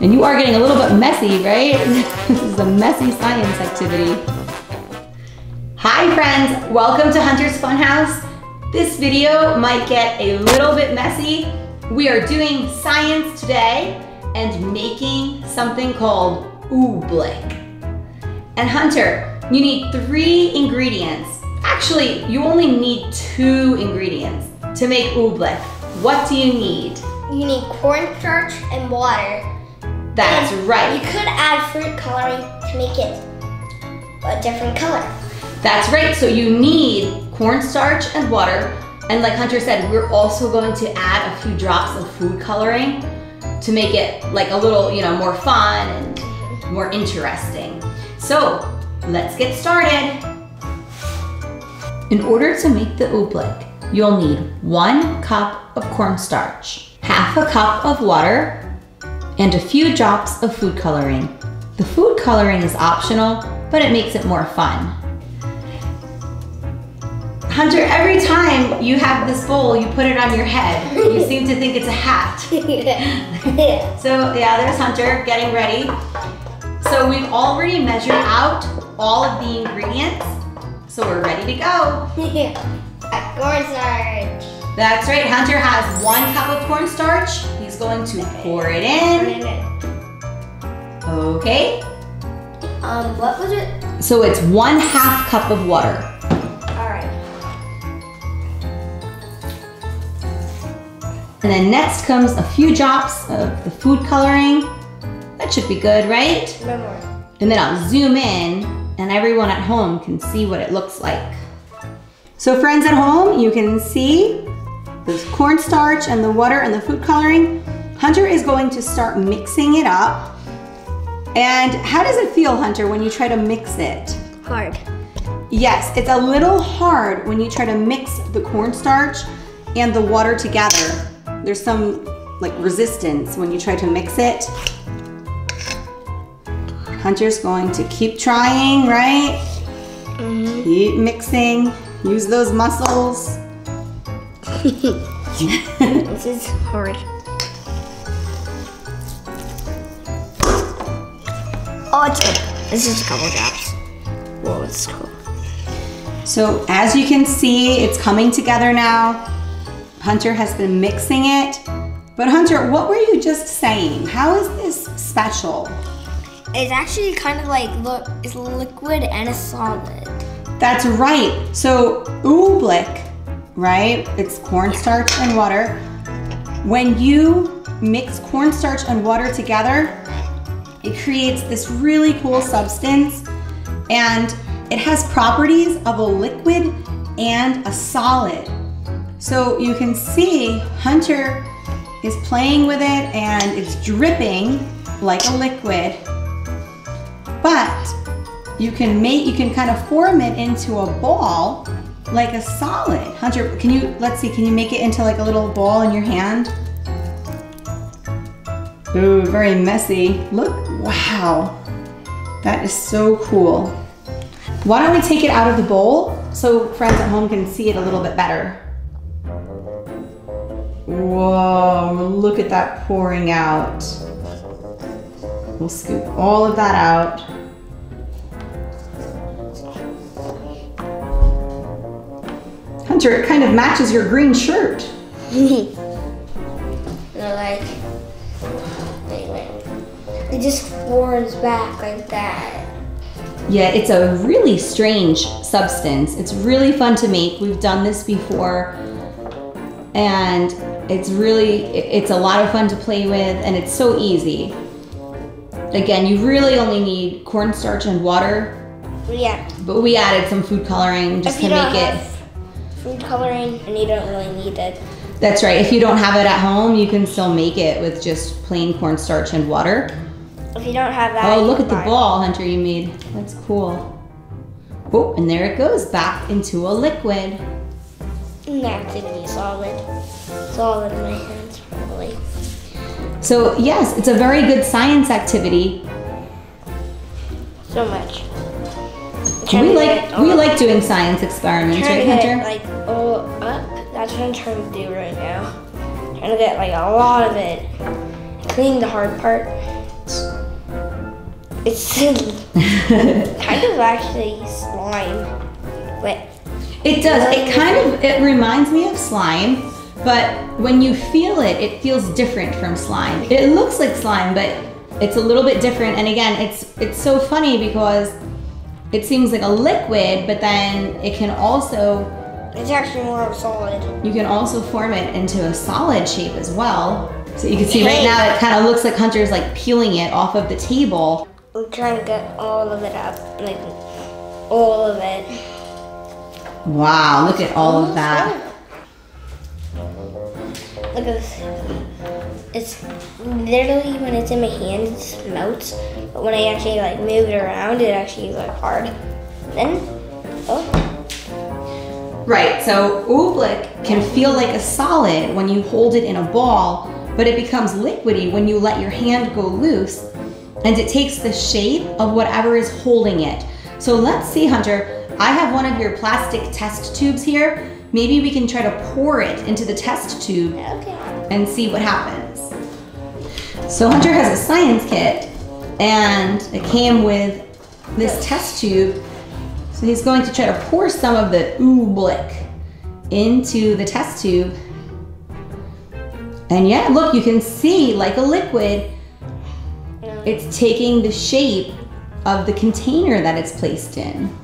And you are getting a little bit messy, right? This is a messy science activity. Hi friends, welcome to Hunter's Fun House. This video might get a little bit messy. We are doing science today and making something called oobleck. And Hunter, you need 3 ingredients. Actually, you only need 2 ingredients to make oobleck. What do you need? You need cornstarch and water. That's right. You could add fruit coloring to make it a different color. That's right. So you need cornstarch and water. And like Hunter said, we're also going to add a few drops of food coloring to make it like a little, more fun and more interesting. So let's get started. In order to make the oobleck, you'll need 1 cup of cornstarch, half a cup of water, and a few drops of food coloring. The food coloring is optional, but it makes it more fun. Hunter, every time you have this bowl, you put it on your head. You seem to think it's a hat. So yeah, there's Hunter getting ready. So we've already measured out all of the ingredients, so we're ready to go. Cornstarch. That's right, Hunter has 1 cup of cornstarch. He's going to pour it in. Okay. What was it? So it's 1/2 cup of water. And then next comes a few drops of the food coloring. That should be good, right? No more. And then I'll zoom in and everyone at home can see what it looks like. So friends at home, you can see the cornstarch and the water and the food coloring. Hunter is going to start mixing it up. And how does it feel, Hunter, when you try to mix it? Hard. Yes, it's a little hard when you try to mix the cornstarch and the water together. There's some resistance when you try to mix it. Hunter's going to keep trying, right? Mm-hmm. Keep mixing. Use those muscles. This is hard. Oh, it's good. This is a couple drops. Whoa, it's cool. So as you can see, it's coming together now. Hunter has been mixing it. But Hunter, what were you just saying? How is this special? It's actually kind of like, look, it's liquid and a solid. That's right. So oobleck, right? It's cornstarch and water. When you mix cornstarch and water together, it creates this really cool substance, and it has properties of a liquid and a solid. So you can see Hunter is playing with it and it's dripping like a liquid. But you can kind of form it into a ball like a solid. Hunter, can you make it into like a little ball in your hand? Ooh, very messy. Look, wow. That is so cool. Why don't we take it out of the bowl so friends at home can see it a little bit better? Whoa, look at that pouring out. We'll scoop all of that out. Hunter, it kind of matches your green shirt. It just forms back like that. Yeah, it's a really strange substance. It's really fun to make. We've done this before. And it's a lot of fun to play with, and it's so easy. Again, you really only need cornstarch and water. Yeah. But we added some food coloring just to make it. Food coloring, and you don't really need it. That's right. If you don't have it at home, you can still make it with just plain cornstarch and water. If you don't have that, oh, look at the ball, Hunter, you made. That's cool. Oh, and there it goes back into a liquid. That's gonna be solid. Solid in my hands, probably. So yes, it's a very good science activity. So much. We like doing science experiments, right, Hunter? That's what I'm trying to do right now. I'm trying to get a lot of it. cleaning the hard part. It's silly. Kind of actually slime. But it does. It kind of, it reminds me of slime, but when you feel it, it feels different from slime. It looks like slime, but it's a little bit different. And again, it's so funny because it seems like a liquid, but then it can also... It's actually more of a solid. You can also form it into a solid shape as well. So you can see right now it kind of looks like Hunter's like peeling it off of the table. We're trying to get all of it up, like all of it. Wow, look at all of that. Look at this. It's literally, when it's in my hand, it melts. But when I actually like move it around, it actually is like hard. Then, oh. Right, so oobleck can feel like a solid when you hold it in a ball, but it becomes liquidy when you let your hand go loose, and it takes the shape of whatever is holding it. So let's see, Hunter. I have one of your plastic test tubes here. Maybe we can try to pour it into the test tube and see what happens. So Hunter has a science kit and it came with this test tube. So he's going to try to pour some of the oobleck into the test tube. And yeah, look, you can see like a liquid, it's taking the shape of the container that it's placed in.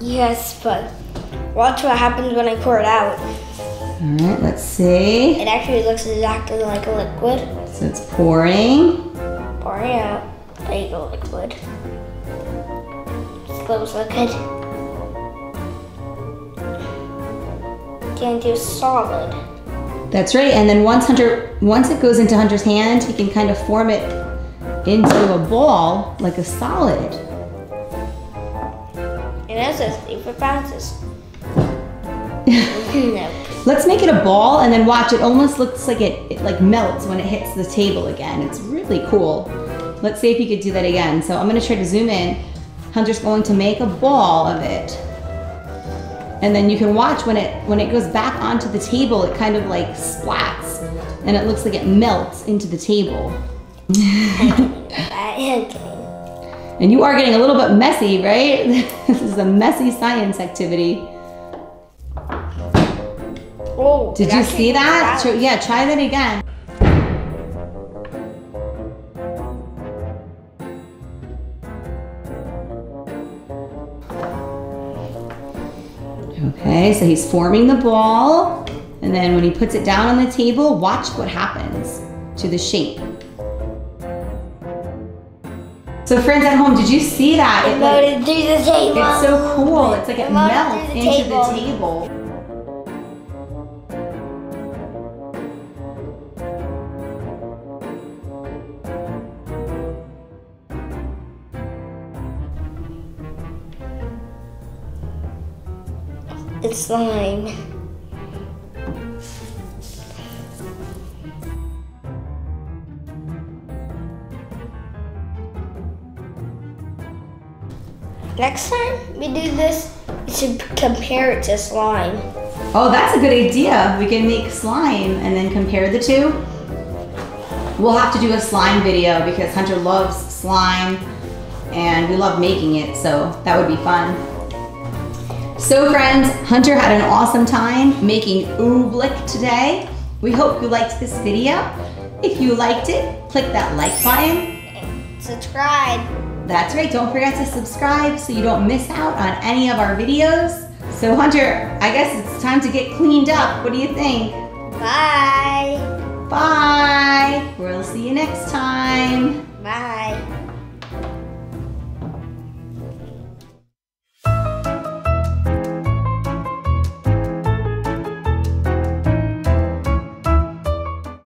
Yes, but watch what happens when I pour it out. All right, let's see. It actually looks exactly like a liquid. So it's pouring. Pouring out like a liquid. It looks liquid. Can't do solid. That's right, and then once it goes into Hunter's hand, he can kind of form it into a ball, like a solid. It says 3 pounds. Nope. Let's make it a ball and then watch. It almost looks like it like melts when it hits the table again. It's really cool. Let's see if you could do that again. So I'm going to try to zoom in. Hunter's going to make a ball of it. And then you can watch when it goes back onto the table, it kind of like splats and it looks like it melts into the table. And you are getting a little bit messy, right? This is a messy science activity. Oh, did you see that? Yeah, try that again. Okay, so he's forming the ball. And then when he puts it down on the table, watch what happens to the shape. So friends at home, did you see that? It melted like, through the table. It's so cool. It's like it melts into the table. It's slime. Next time we do this, we should compare it to slime. Oh, that's a good idea. We can make slime and then compare the two. We'll have to do a slime video because Hunter loves slime and we love making it, so that would be fun. So friends, Hunter had an awesome time making oobleck today. We hope you liked this video. If you liked it, click that like button. Subscribe. That's right, don't forget to subscribe so you don't miss out on any of our videos. So Hunter, I guess it's time to get cleaned up. What do you think? Bye.